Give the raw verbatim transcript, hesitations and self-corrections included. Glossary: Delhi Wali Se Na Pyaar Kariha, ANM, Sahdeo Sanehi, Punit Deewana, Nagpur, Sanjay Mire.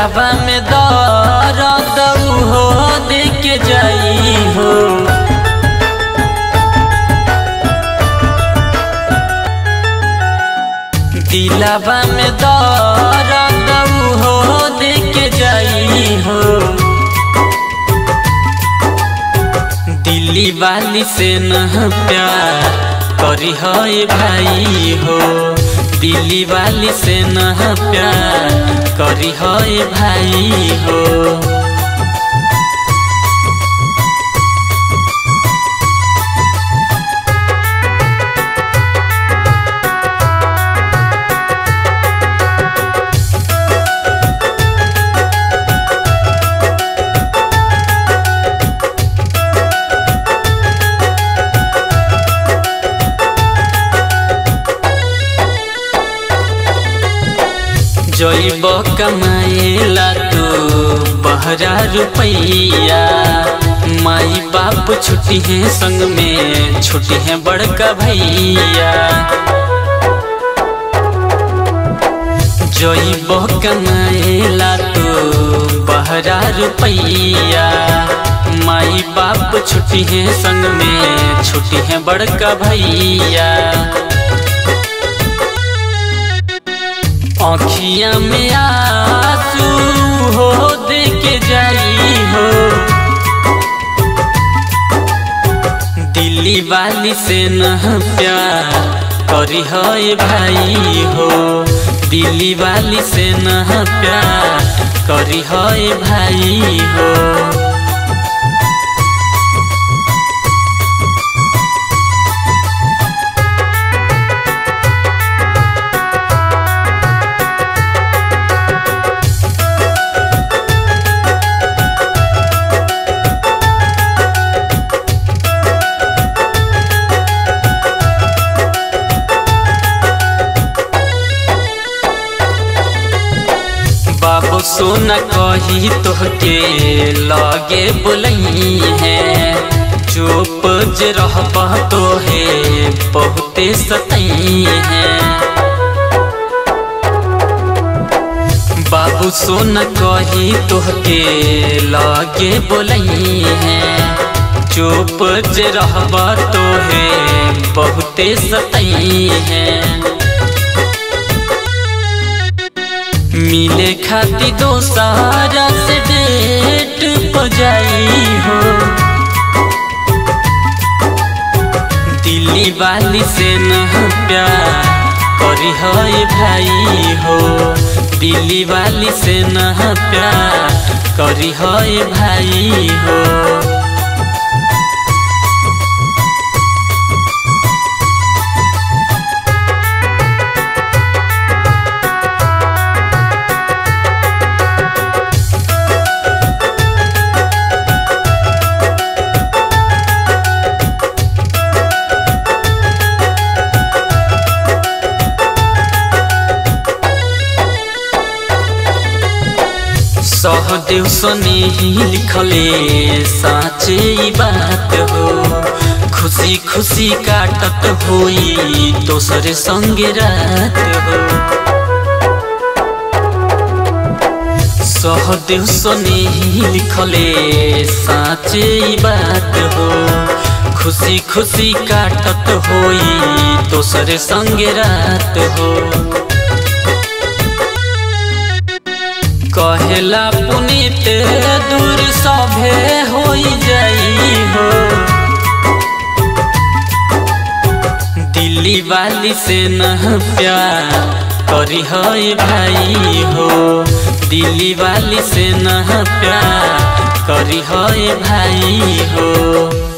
रवा में दर्द हो देख जाई हो, दिलवा में दर्द हो देख जाई हो। दिल्ली वाली से न प्यार करी हो भाई हो, दिल्ली वाली से न प्यार करी हो भाई हो। जइब कमाएला तू बहरा रुपैया, माई बाप छुट्टी है संग में छुट्टी है बड़का भैया। जइब कमाएला तू बहरा रुपैया, माई बाप छुट्टी है संग में छुट्टी है बड़का भैया। आँखिया में आंसू हो देख जाई हो, दिल्ली वाली से न प्यार करी हो भाई हो, दिल्ली वाली से न प्यार करी हो भाई हो। बाबू सोना कही तोहके लागे बुलई है, चुप जे रहबा तोहे बहुते सतई है। बाबू सोना कही तोहके लागे बुलई है, चुप जे रहबा तोहे बहुते सतई है। मिले खातिर दोसारा से डेट पर जाई हो, दिल्ली वाली से न प्यार करी हो भाई हो, दिल्ली वाली से न प्यार करी हो भाई हो। सहदेव सनेही लिखले साचे बात हो, खुशी खुशी काटत होई दोसरे संगे रात हो। सहदेव सनेही लिखले साचे बात हो, खुशी खुशी काटत होई दोसरे संगे रात हो। कहला पुनीत दूर सभे हो जाई हो, दिल्ली वाली से न प्यार करी हो भाई हो, दिल्ली वाली से न प्यार करी हो भाई हो।